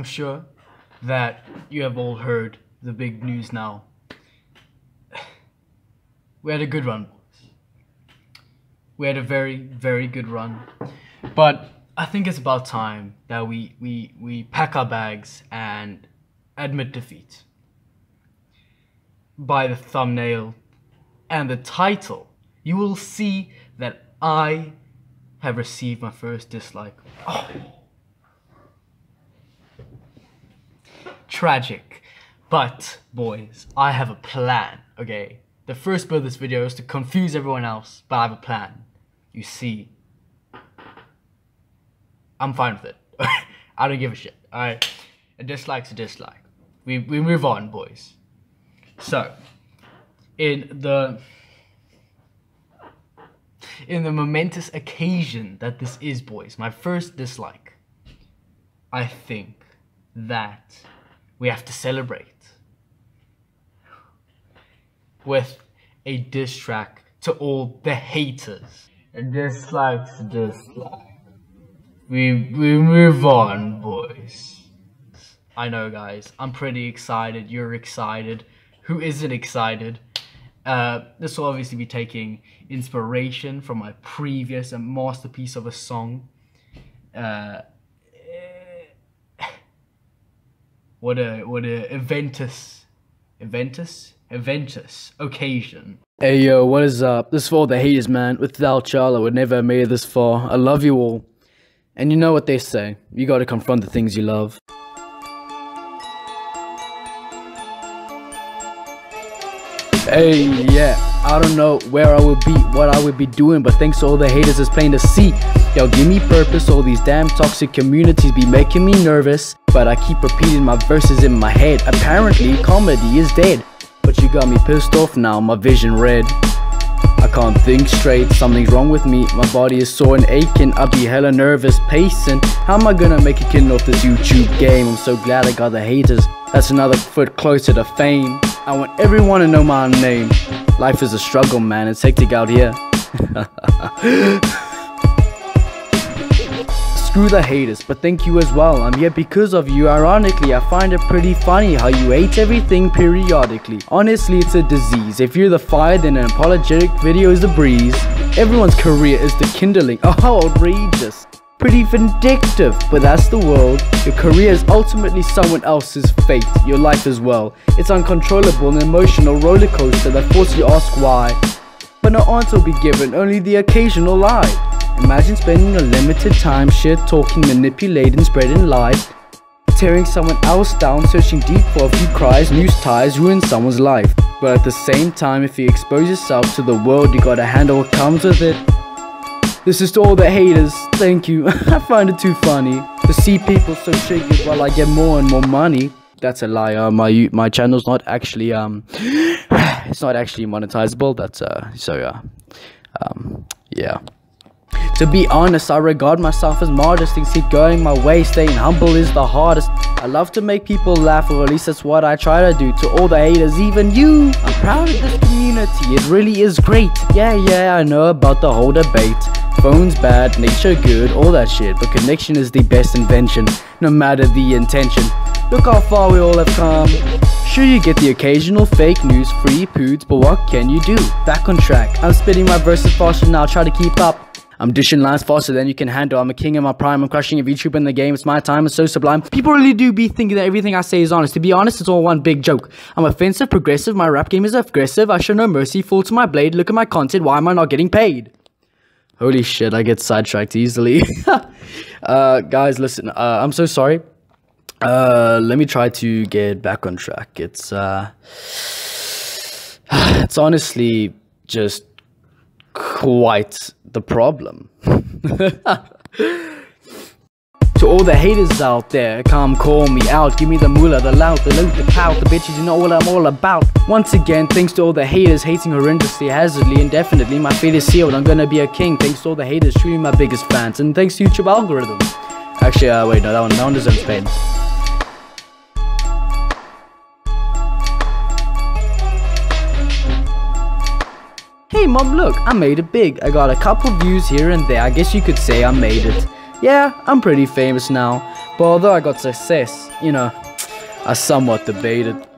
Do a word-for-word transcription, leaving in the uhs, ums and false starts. I'm sure that you have all heard the big news now. We had a good run, boys. We had a very, very good run. But I think it's about time that we, we, we pack our bags and admit defeat. By the thumbnail and the title, you will see that I have received my first dislike. Oh. Tragic. But, boys, I have a plan, okay? The first bit of this video is to confuse everyone else, but I have a plan. You see, I'm fine with it. I don't give a shit, alright? A dislike's a dislike. We, we move on, boys. So, in the... in the momentous occasion that this is, boys, my first dislike, I think that we have to celebrate with a diss track to all the haters. Dislikes, dislike. We, we move on, boys. I know, guys, I'm pretty excited. You're excited. Who isn't excited? Uh, this will obviously be taking inspiration from my previous and masterpiece of a song. Uh, what a what a eventous, eventous, eventous occasion. Hey yo, what is up? This is for all the haters, man. Without y'all, I would never have made it this far. I love you all, and you know what they say: you got to confront the things you love. Hey, yeah, I don't know where I would be, what I would be doing, but thanks to all the haters, it's plain to see. Yo, give me purpose, all these damn toxic communities be making me nervous, but I keep repeating my verses in my head. Apparently, comedy is dead, but you got me pissed off now, my vision red. I can't think straight, something's wrong with me, my body is sore and aching, I be hella nervous, pacing. How am I gonna make a killing off this YouTube game? I'm so glad I got the haters, that's another foot closer to fame. I want everyone to know my name. Life is a struggle, man. It's hectic out here. Screw the haters, but thank you as well. I'm here because of you. Ironically, I find it pretty funny how you hate everything periodically. Honestly, it's a disease. If you're the fire, then an apologetic video is the breeze. Everyone's career is the kindling. Oh, outrageous. Pretty vindictive, but that's the world. Your career is ultimately someone else's fate, your life as well. It's uncontrollable, an emotional roller coaster that forces you to ask why. But no answer will be given, only the occasional lie. Imagine spending a limited time shit talking, manipulating, spreading lies, tearing someone else down, searching deep for a few cries, news ties, ruin someone's life. But at the same time, if you expose yourself to the world, you gotta handle what comes with it. This is to all the haters, thank you. I find it too funny to see people so shaky while I get more and more money. That's a lie. Uh, my my channel's not actually um, it's not actually monetizable. That's uh, so yeah, uh, um, yeah. To be honest, I regard myself as modest. Things keep going my way. Staying humble is the hardest. I love to make people laugh, or at least that's what I try to do. To all the haters, even you, I'm proud of this community. It really is great. Yeah, yeah, I know about the whole debate. Phone's bad, nature good, all that shit, but connection is the best invention, no matter the intention. Look how far we all have come. Sure, you get the occasional fake news, free poods, but what can you do? Back on track, I'm spitting my verses faster now, try to keep up. I'm dishing lines faster than you can handle, I'm a king in my prime, I'm crushing a YouTuber in the game, it's my time, it's so sublime. People really do be thinking that everything I say is honest, to be honest, it's all one big joke. I'm offensive, progressive, my rap game is aggressive, I show no mercy, fall to my blade, look at my content, why am I not getting paid? Holy shit, I get sidetracked easily. uh, guys, listen, uh, I'm so sorry. Uh, let me try to get back on track. It's, uh, it's honestly just quite the problem. To all the haters out there, come call me out. Give me the moolah, the loud, the loot, the pout, the bitches, you know what I'm all about. Once again, thanks to all the haters, hating horrendously, hazardly, indefinitely. My fate is sealed, I'm gonna be a king. Thanks to all the haters, truly my biggest fans. And thanks to YouTube algorithm. Actually, uh, wait, no, that one, that one deserves pain. Hey mom, look, I made it big. I got a couple views here and there. I guess you could say I made it. Yeah, I'm pretty famous now, but although I got success, you know, I somewhat debated.